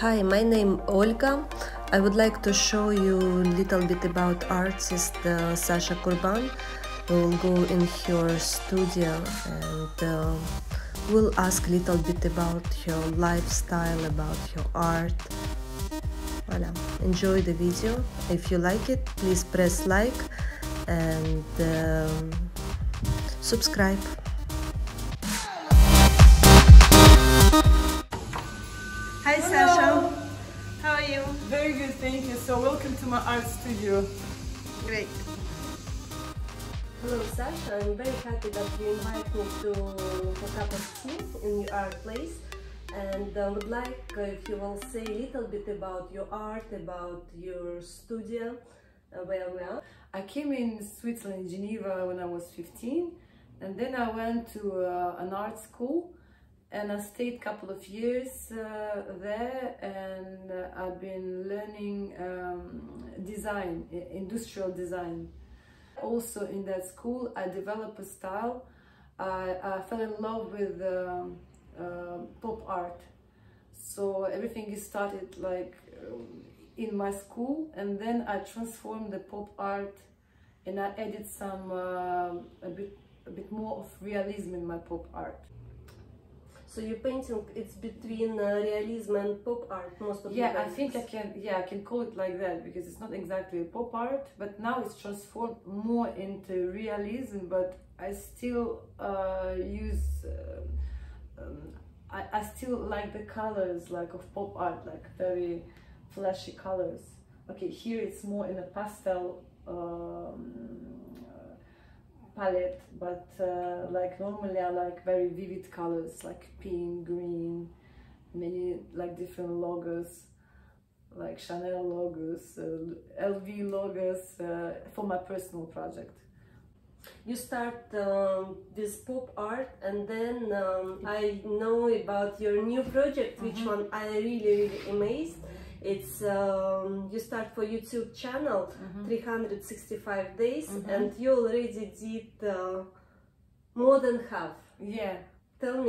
Hi, my name is Olga. I would like to show you a little bit about artist Sasha Kurban. We'll go in her studio and we'll ask a little bit about her lifestyle, about her art. Voilà. Enjoy the video. If you like it, please press like and subscribe. Hi, hello. Sasha. How are you? Very good, thank you. So welcome to my art studio. Great. Hello Sasha, I'm very happy that you invite me for a cup of tea in your art place, and I would like if you will say a little bit about your art, about your studio, where we are. I came in Switzerland, Geneva, when I was 15, and then I went to an art school and I stayed a couple of years there, and I've been learning design, industrial design. Also in that school I developed a style. I fell in love with pop art, so everything started like in my school, and then I transformed the pop art and I added some a bit more of realism in my pop art. So your painting, it's between realism and pop art most of the time. Yeah, I think I can call it like that, because it's not exactly a pop art, but now it's transformed more into realism, but I still use I still like the colors like of pop art, like very flashy colors. Okay, here it's more in a pastel palette, but like normally I like very vivid colors like pink, green, many like different logos, like Chanel logos, LV logos for my personal project. You start this pop art, and then I know about your new project, which one I really amazed. It's you start for YouTube channel 365 days, and you already did more than half. Yeah. Tell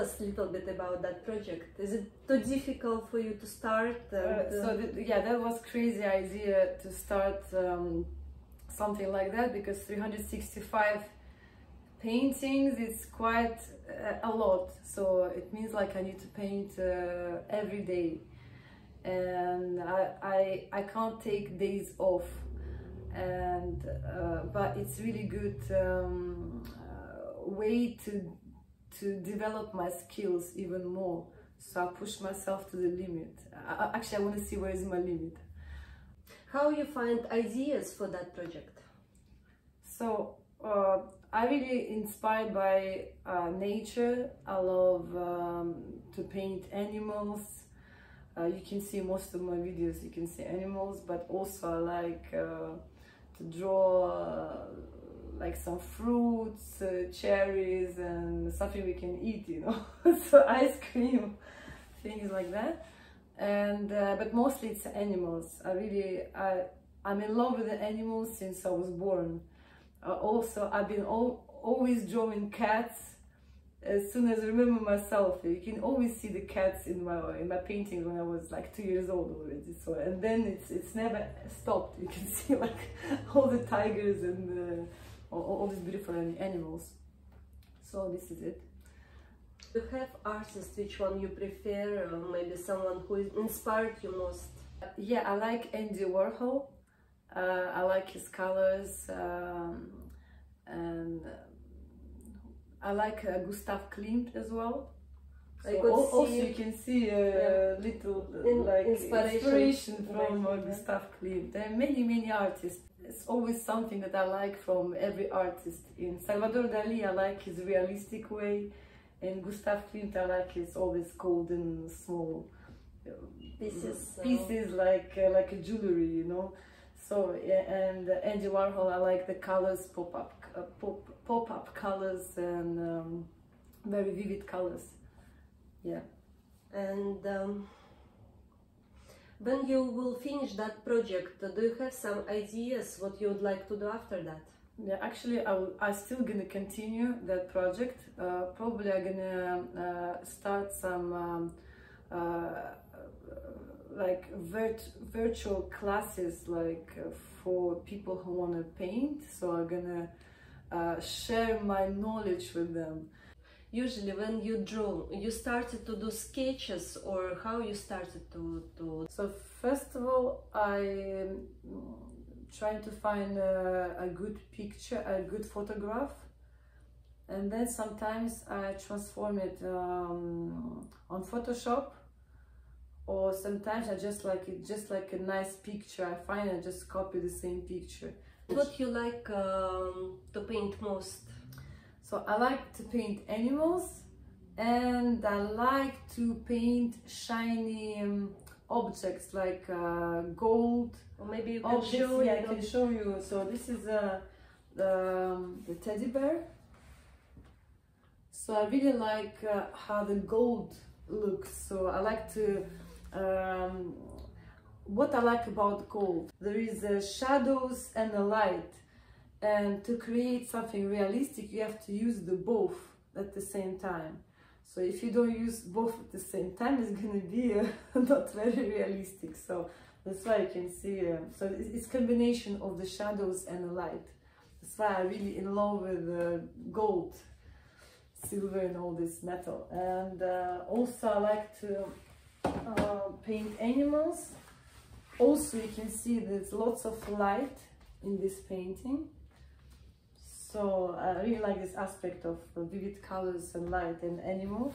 us a little bit about that project. Is it too difficult for you to start? That was crazy idea to start something like that, because 365 paintings, it's quite a lot. So it means like I need to paint every day. And I can't take days off, and but it's really good way to develop my skills even more. So I push myself to the limit. I want to see where is my limit. How you find ideas for that project? So I really inspired by nature. I love to paint animals. You can see most of my videos, you can see animals, but also I like to draw like some fruits, cherries and something we can eat, you know, so ice cream, things like that. And but mostly it's animals. I'm in love with the animals since I was born. Also I've been always drawing cats. As soon as I remember myself, you can always see the cats in my paintings when I was like 2 years old already. So, and then it's never stopped. You can see like all the tigers and all these beautiful animals. So this is it. Do you have artists which one you prefer, or maybe someone who inspired you most? Yeah, I like Andy Warhol. I like his colors, and I like Gustav Klimt as well. So also you can see a little like inspiration from Gustav Klimt. There are many artists. It's always something that I like from every artist. In Salvador Dali I like his realistic way, and Gustav Klimt I like his always golden small pieces like a jewelry, you know. So and Andy Warhol, I like the colors, pop-up colors, and very vivid colors. Yeah. And when you will finish that project, do you have some ideas what you would like to do after that? Yeah, actually I'm still gonna continue that project. Probably I'm gonna start some like virtual classes, like for people who want to paint. So I'm gonna share my knowledge with them. Usually when you drew, you started to do sketches, or how you started to... So first of all, I'm trying to find a good picture, a good photograph. And then sometimes I transform it on Photoshop, or sometimes I just like it, just like a nice picture I find, I just copy the same picture. What you like to paint most? So I like to paint animals, and I like to paint shiny objects like gold. Or maybe you can show me. Yeah, I can show you. So this is the teddy bear. So I really like how the gold looks. So I like to, what I like about gold, there is shadows and a light, and to create something realistic you have to use the both at the same time. So if you don't use both at the same time, it's gonna be not very realistic. So that's why you can see, so it's combination of the shadows and the light. That's why I'm really in love with gold, silver and all this metal. And also I like to paint animals. Also you can see there's lots of light in this painting, so I really like this aspect of vivid colors and light and animal.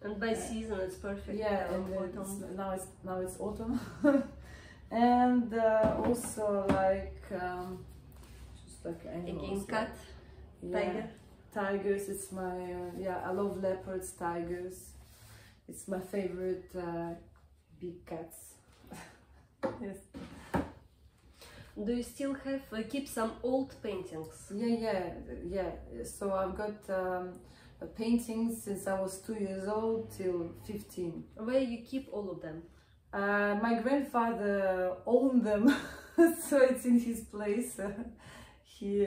And by season it's perfect. Yeah, and now it's autumn. And also like just like animals. Again, cat, yeah. Tiger. Tigers, it's my, yeah, I love leopards, tigers. It's my favorite big cats. Yes. Do you still have, keep some old paintings? Yeah, yeah, yeah. So I've got paintings since I was 2 years old till 15. Where you keep all of them? My grandfather owned them, so it's in his place. He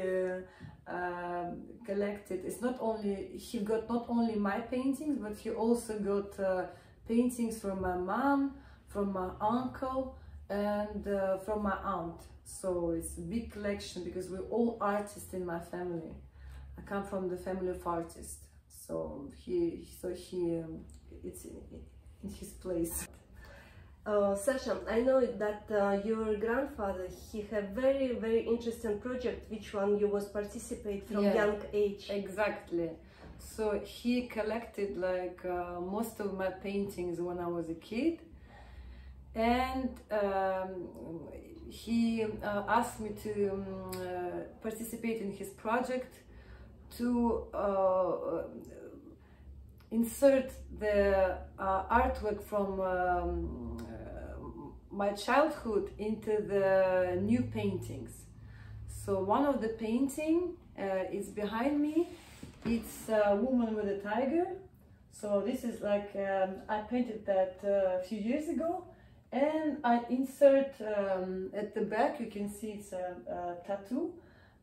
collected, it's not only, he got not only my paintings, but he also got paintings from my mom, from my uncle, and from my aunt. So it's a big collection because we're all artists in my family. I come from the family of artists, so it's in his place. Sasha, I know that your grandfather, he had very, very interesting project, which one you was participate from, yeah, young age. Exactly. So he collected like most of my paintings when I was a kid, and he asked me to participate in his project to insert the artwork from my childhood into the new paintings. So one of the painting is behind me. It's a woman with a tiger. So this is like, I painted that a few years ago, and I insert at the back, you can see it's a tattoo,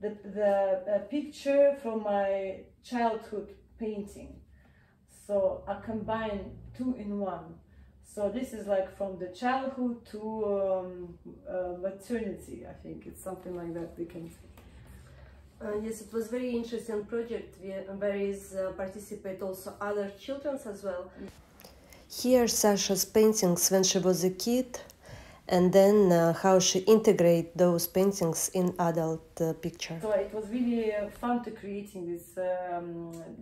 the picture from my childhood painting. So I combine two in one. So this is like from the childhood to maternity, I think. It's something like that we can say. Yes, it was very interesting project where is participate also other children as well. Here are Sasha's paintings when she was a kid, and then how she integrate those paintings in adult picture. So it was really fun to creating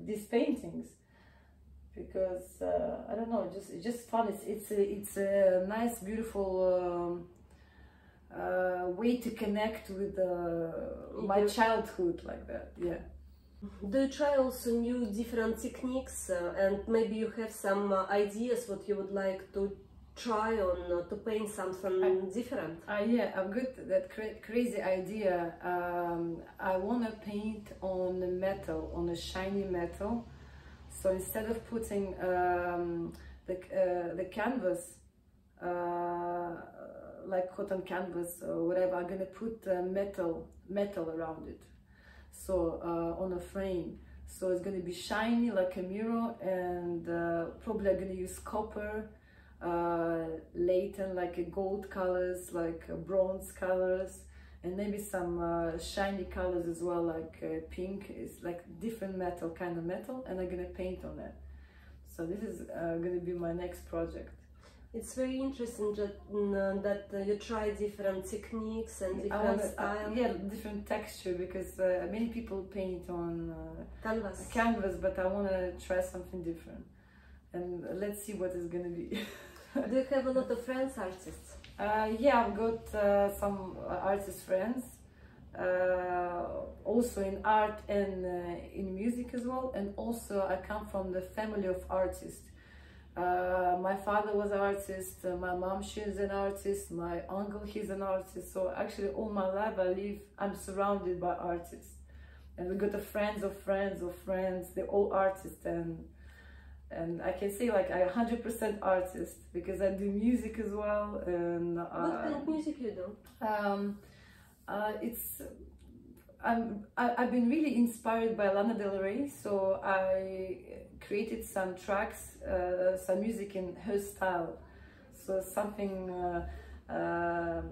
these paintings. Because I don't know, just fun. It's a nice, beautiful way to connect with my childhood like that. Yeah. Do you try also new different techniques, and maybe you have some ideas what you would like to try on to paint something different? Yeah, I've got that crazy idea. I want to paint on the metal, on a shiny metal. So instead of putting the canvas, like cotton canvas or whatever, I'm gonna put metal around it. So on a frame, so it's gonna be shiny like a mirror, and probably I'm gonna use copper. latent, like gold colors, like bronze colors, and maybe some shiny colors as well, like pink. It's like different metal, kind of metal, and I'm gonna paint on it. So this is gonna be my next project. It's very interesting that you try different techniques and different styles. Yeah, different texture, because many people paint on canvas, but I want to try something different. And let's see what it's going to be. Do you have a lot of friends, artists? Yeah, I've got some artist friends, also in art and in music as well. And also I come from the family of artists. My father was an artist, my mom, she's an artist, my uncle, he's an artist. So actually all my life I'm surrounded by artists. And we got the friends of friends of friends, they're all artists. And I can say like I'm 100% artist, because I do music as well. And what kind of music you do? I've been really inspired by Lana Del Rey, so I created some tracks, some music in her style. So something, how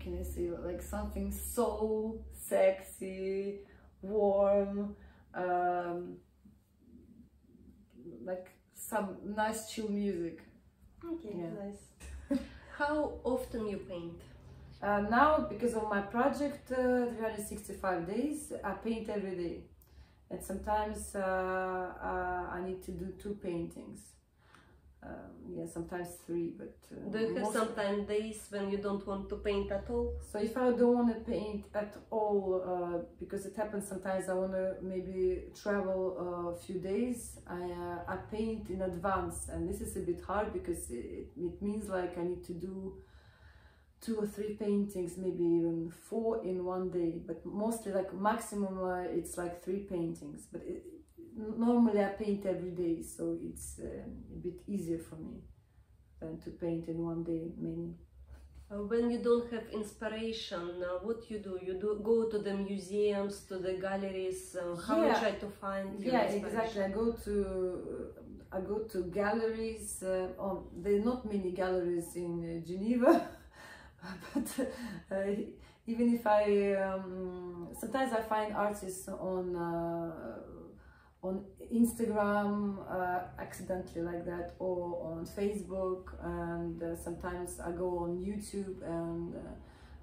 can I say, like something so sexy, warm, like some nice chill music. Okay, yeah. Nice. How often you paint? Now, because of my project, 365 days, I paint every day. And sometimes I need to do 2 paintings. Yeah, sometimes 3, but... do you have sometimes days when you don't want to paint at all? So if I don't want to paint at all, because it happens sometimes I want to maybe travel a few days, I paint in advance. And this is a bit hard, because it means like I need to do 2 or 3 paintings, maybe even 4 in one day, but mostly like maximum it's like 3 paintings, but normally I paint every day, so it's a bit easier for me than to paint in one day many. When you don't have inspiration, what you do go to the museums, to the galleries, how you try to find your inspiration? Exactly, I go to galleries, there are not many galleries in Geneva. But even if I sometimes I find artists on Instagram accidentally like that, or on Facebook, and sometimes I go on YouTube and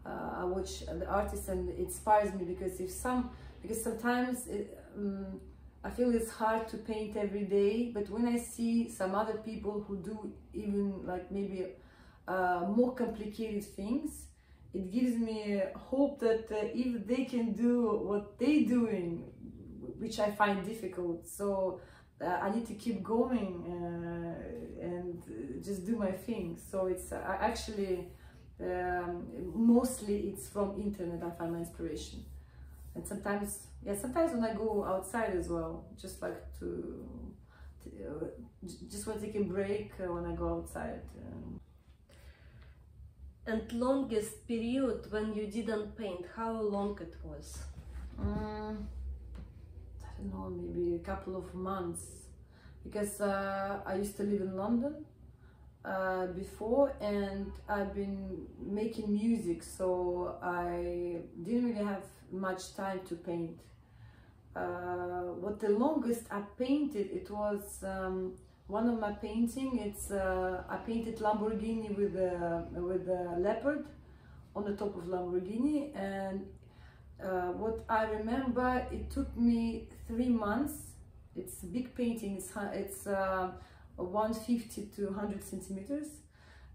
I watch the artists, and it inspires me, because sometimes I feel it's hard to paint every day, but when I see some other people who do even like maybe more complicated things, it gives me hope that if they can do what they're doing, which I find difficult, so I need to keep going and just do my thing. So it's actually mostly it's from internet I find my inspiration, and sometimes when I go outside as well, just like just want to take a break when I go outside. And longest period when you didn't paint, how long it was? I don't know, maybe a couple of months, because I used to live in London before, and I've been making music, so I didn't really have much time to paint. What the longest I painted, it was one of my painting, it's I painted Lamborghini with a leopard on the top of Lamborghini, and what I remember, it took me 3 months. It's a big painting. It's 150 to 100 centimeters.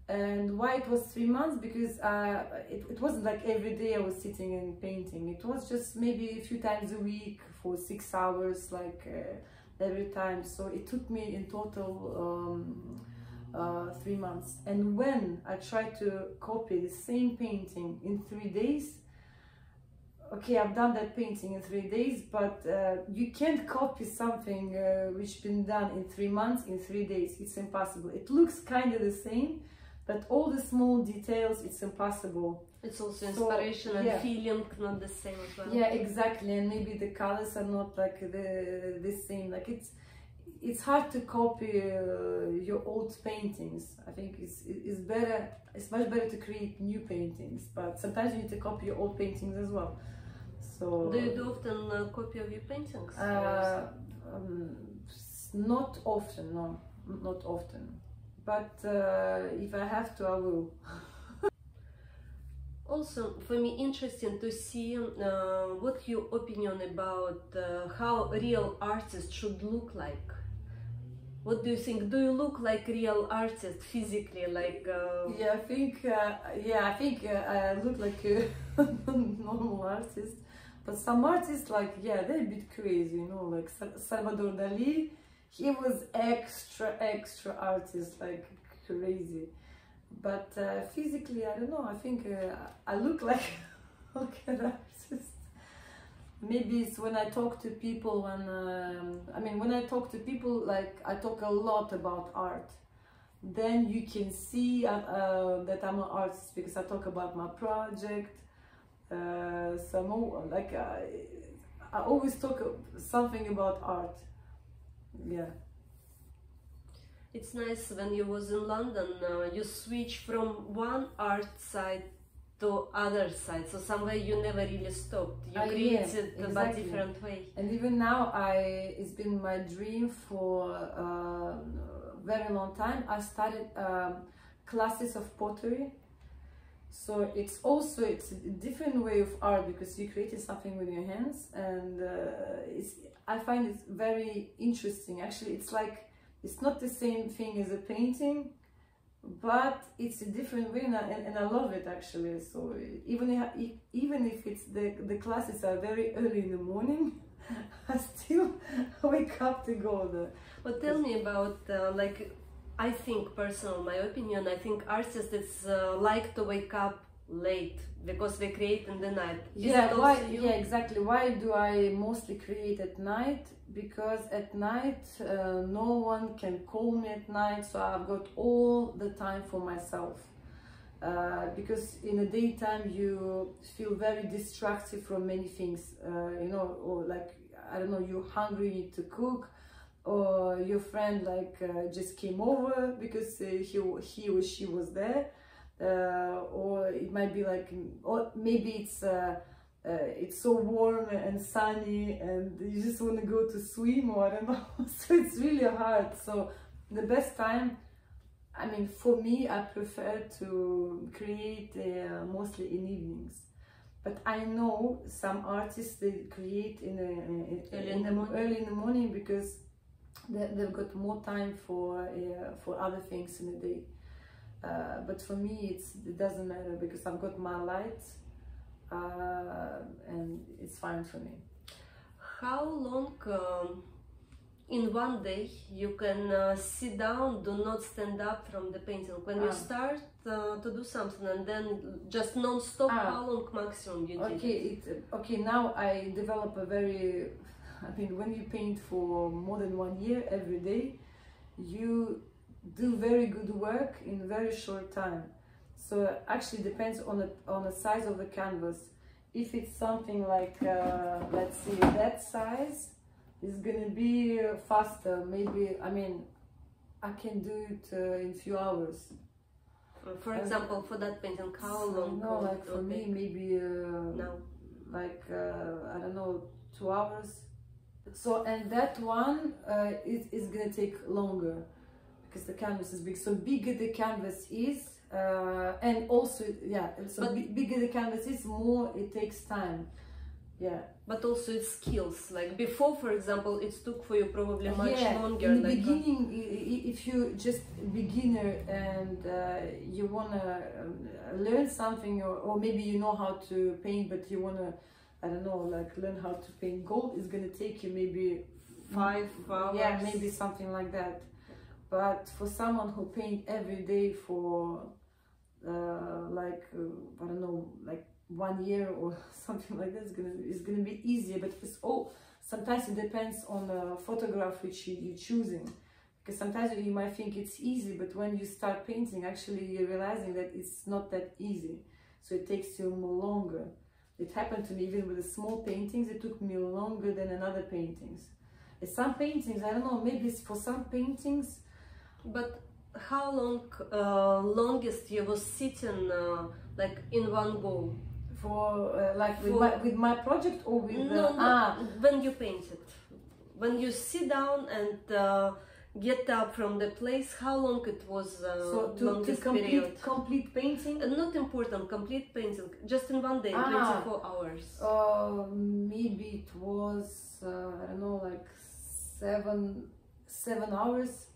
And why it was 3 months? Because it wasn't like every day I was sitting and painting. It was just maybe a few times a week for 6 hours, like. Every time, so it took me in total 3 months. And when I tried to copy the same painting in 3 days, okay, I've done that painting in 3 days, but you can't copy something which been done in 3 months in 3 days. It's impossible. It looks kind of the same, but all the small details, it's impossible. It's also inspiration, so, yeah. And feeling not the same as well. Yeah, exactly. And maybe the colors are not like the same. Like it's hard to copy your old paintings. I think it's better, it's much better to create new paintings, but sometimes you need to copy your old paintings as well. So do you do often copy of your paintings? Not often, no, not often. But if I have to, I will. Also, for me, interesting to see what your opinion about how real artists should look like. What do you think? Do you look like real artist physically? Like yeah, I think I look like a normal artist. But some artists, like they're a bit crazy, you know, like Salvador Dali. He was extra artist, like crazy. But physically, I don't know, I think I look like, an artist. Maybe it's when I talk to people, when I talk to people, like, I talk a lot about art. Then you can see that I'm an artist, because I talk about my project. I always talk something about art, yeah. It's nice when you was in London, you switch from one art side to other side, so somewhere you never really stopped, you created exactly. A different way. And even now, it's been my dream for a very long time. I started classes of pottery, so it's a different way of art, because you created something with your hands, and I find it very interesting. Actually, it's like, it's not the same thing as a painting, but it's a different way, and I love it, actually. So even if it's the classes are very early in the morning, I still wake up to go there. But tell me about like, I think personal, my opinion, I think artists like to wake up late because they create in the night. Why do I mostly create at night? Because at night no one can call me at night, so I've got all the time for myself, because in the daytime you feel very distracted from many things, you know, or like, I don't know, you're hungry, you need to cook, or your friend like just came over because he or she was there. Or it might be like, or maybe it's so warm and sunny and you just want to go to swim, or I don't know. So it's really hard. So the best time, I mean, for me, I prefer to create mostly in evenings. But I know some artists, they create early in the morning, because they've got more time for other things in the day. But for me, it doesn't matter, because I've got my lights, and it's fine for me. How long in one day you can sit down, do not stand up from the painting? When you start to do something and then just non-stop, how long maximum you did? Okay, now I develop a very, when you paint for more than 1 year every day, you do very good work in very short time. So actually depends on the size of the canvas. If it's something like let's see, that size is gonna be faster. Maybe I can do it in few hours. For example, for that painting, how long? No, like for me, maybe like I don't know, 2 hours. So and that one is gonna take longer, because the canvas is big. So bigger the canvas is, and also bigger the canvas is, more it takes time. Yeah, but also it's skills. Like before, for example, it took for you probably much longer. In the beginning, if you just beginner and you wanna learn something, or maybe you know how to paint, but you wanna, I don't know, like learn how to paint gold, it's gonna take you maybe 5 hours. Yeah, maybe something like that. But for someone who paints every day for I don't know, like 1 year or something like that, it's gonna be easier. But sometimes it depends on the photograph which you're choosing, because sometimes you might think it's easy, but when you start painting, actually you're realizing that it's not that easy. So it takes you more longer. It happened to me even with the small paintings. It took me longer than another paintings. some paintings, I don't know, maybe it's for some paintings. But how long, longest you was sitting like in one go? For like for with my project or with when you painted, when you sit down and get up from the place, how long it was? So to complete painting? Not important, complete painting, just in one day, 24 hours. Maybe it was, I don't know, like seven hours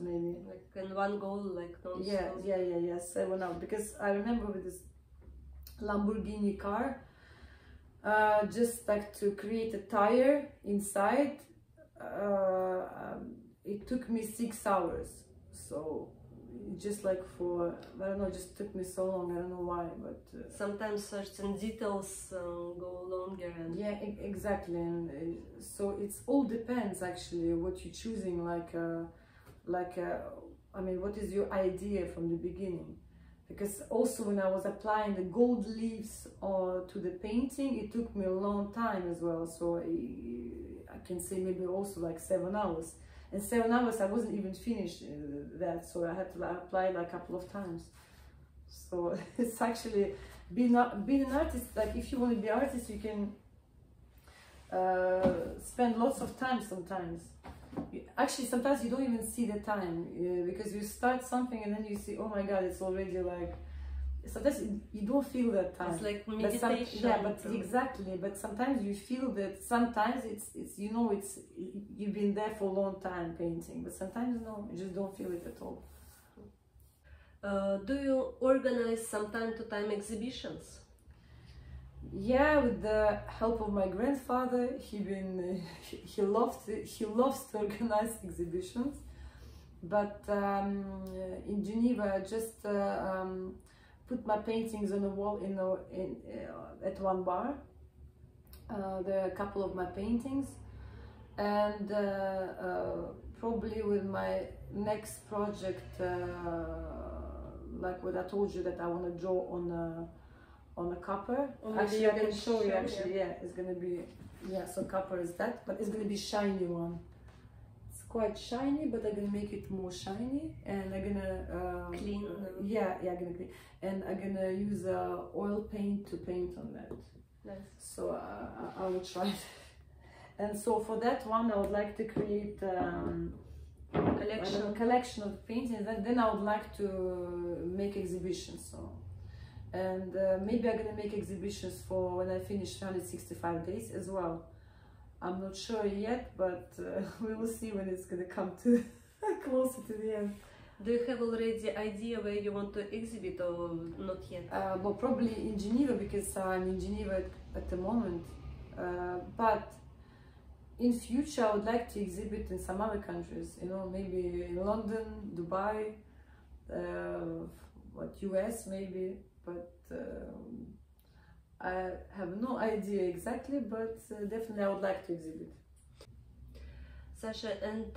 maybe. Like in one goal, like those. Yeah, yeah, yeah, yeah, 7 hours. Because I remember with this Lamborghini car, just like to create a tire inside, it took me 6 hours, so just like for, I don't know, just took me so long, I don't know why, but... sometimes certain details go longer and... Yeah, exactly, and so it's all depends actually what you're choosing, I mean, what is your idea from the beginning? Because also when I was applying the gold leaves to the painting, it took me a long time as well, so I can say maybe also like 7 hours. And 7 hours I wasn't even finished that, so I had to apply like a couple of times. So it's actually being an artist, like if you want to be an artist, you can spend lots of time sometimes. Actually, sometimes you don't even see the time, because you start something and then you see, oh my God, it's already like... Sometimes you don't feel that time. It's like meditation. Yeah, but exactly. But sometimes you feel that. Sometimes it's you know, it's you've been there for a long time painting. But sometimes no, you just don't feel it at all. Do you organize some time to time exhibitions? Yeah, with the help of my grandfather, he loves to organize exhibitions. But in Geneva, I just put my paintings on the wall at one bar. There are a couple of my paintings, and probably with my next project, like what I told you, that I want to draw on a copper. Actually, I can show you. Actually, yeah, it's gonna be, yeah. So copper is that, but it's gonna be shiny one. Quite shiny, but I'm gonna make it more shiny, and I'm gonna clean. Yeah, I'm gonna clean, and I'm gonna use oil paint to paint on that. Nice. So I will try it. And so for that one, I would like to create collection of paintings, and then I would like to make exhibitions. So, and maybe I'm gonna make exhibitions for when I finish 365 days as well. I'm not sure yet, but we will see when it's gonna come to closer to the end. Do you have already idea where you want to exhibit, or not yet? Well, probably in Geneva, because I'm in Geneva at the moment. But in future, I would like to exhibit in some other countries. You know, maybe in London, Dubai, US, maybe, but. I have no idea exactly, but definitely I would like to exhibit. Sasha, and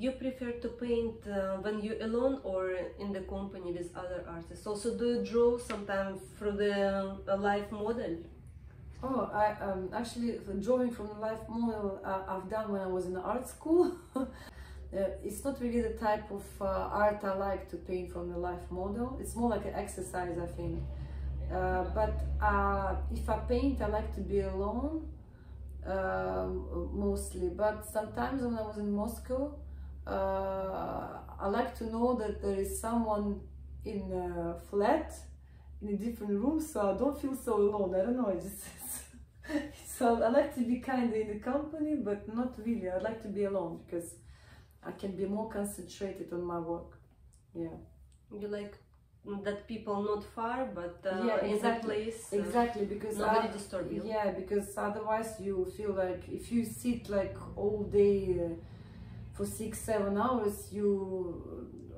you prefer to paint when you're alone or in the company with other artists? Also, do you draw sometimes from the live model? Oh, I actually, drawing from the live model I've done when I was in art school. It's not really the type of art I like to paint from the live model. It's more like an exercise, I think. But if I paint, I like to be alone mostly, but sometimes when I was in Moscow, I like to know that there is someone in a flat, in a different room, so I don't feel so alone. I don't know, I just... So I like to be kind of in the company, but not really. I like to be alone because I can be more concentrated on my work. Yeah. You like that people not far, but yeah, exactly. In that place, exactly, because nobody disturb you. Yeah, because otherwise you feel like if you sit like all day for 6-7 hours,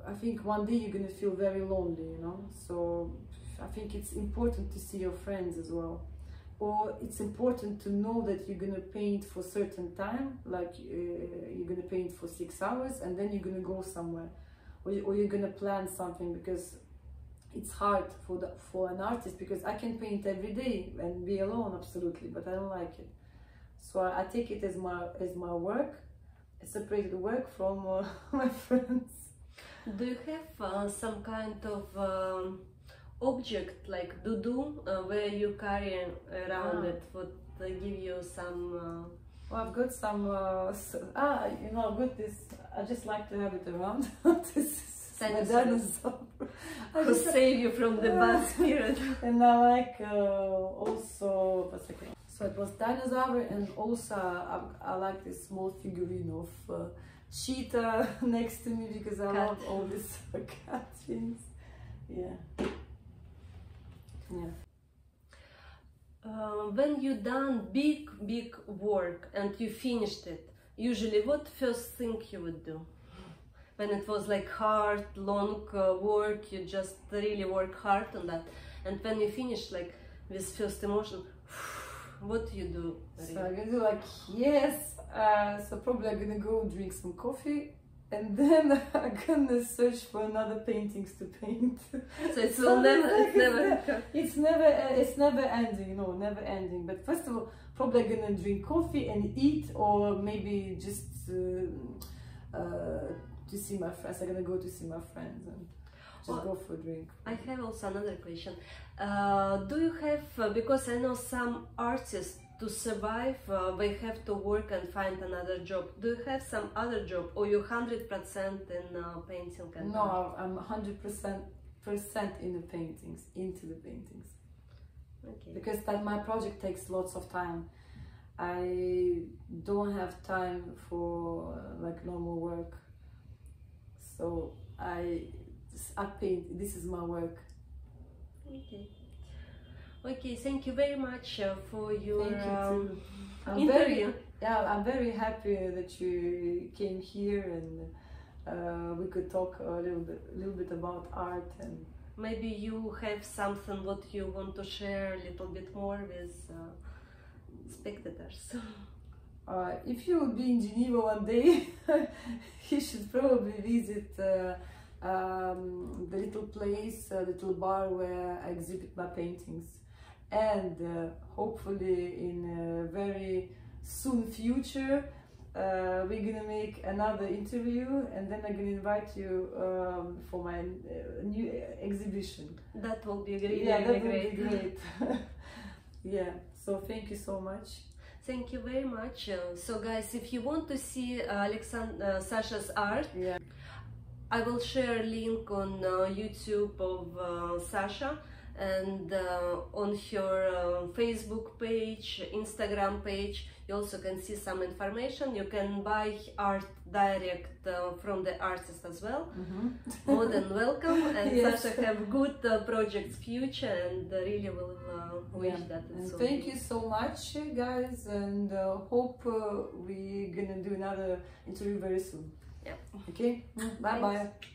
I think one day you're gonna feel very lonely, you know. So I think it's important to see your friends as well, or it's important to know that you're gonna paint for a certain time, like you're gonna paint for 6 hours and then you're gonna go somewhere, or you're gonna plan something, because it's hard for an artist, because I can paint every day and be alone, absolutely, but I don't like it. So I take it as my work, a separated work from my friends. Do you have some kind of object like doudou where you carry around it, what give you some? Well, I've got some. You know, I've got this. I just like to have it around. This is a dinosaur. I'll save you from the bad spirit. And I like also. So it was dinosaur, and also I like this small figurine of cheetah next to me because I love all these cat things. Yeah. Yeah. When you done big work and you finished it, usually what first thing you would do? When it was like hard, long work, you just really work hard on that. And when you finish like with first emotion, what do you do? So I'm gonna do like, yes, so probably I'm gonna go drink some coffee. And then I'm gonna search for another paintings to paint. So it's never ending, you know, never ending. But first of all, probably I'm gonna drink coffee and eat, or maybe just to see my friends. I'm gonna go to see my friends and just go for a drink. I have also another question. Do you have, because I know some artists, to survive, they have to work and find another job. Do you have some other job, or you 100% in painting? And no, I'm 100% in the paintings, into the paintings. Okay. Because that my project takes lots of time. I don't have time for like normal work. So I paint. This is my work. Okay. Okay, thank you very much for your interview. I'm very happy that you came here and we could talk a little bit about art, and maybe you have something what you want to share a little bit more with spectators. If you will be in Geneva one day, you should probably visit the little place, little bar where I exhibit my paintings. And hopefully in a very soon future we're gonna make another interview, and then I'm gonna invite you for my new exhibition. That will be great. Yeah, that will be great. Yeah, so thank you so much. Thank you very much. So guys, if you want to see Sasha's art, I will share a link on YouTube of Sasha, and on her Facebook page, Instagram page, you also can see some information. You can buy art direct from the artist as well. Mm-hmm. More than welcome, and yes. Sasha have good projects future, and really will wish that. And thank you so much, guys, and hope we're gonna do another interview very soon. Yeah. Okay. Bye. Thanks. Bye.